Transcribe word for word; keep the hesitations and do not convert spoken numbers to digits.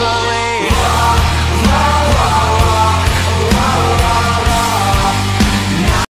away.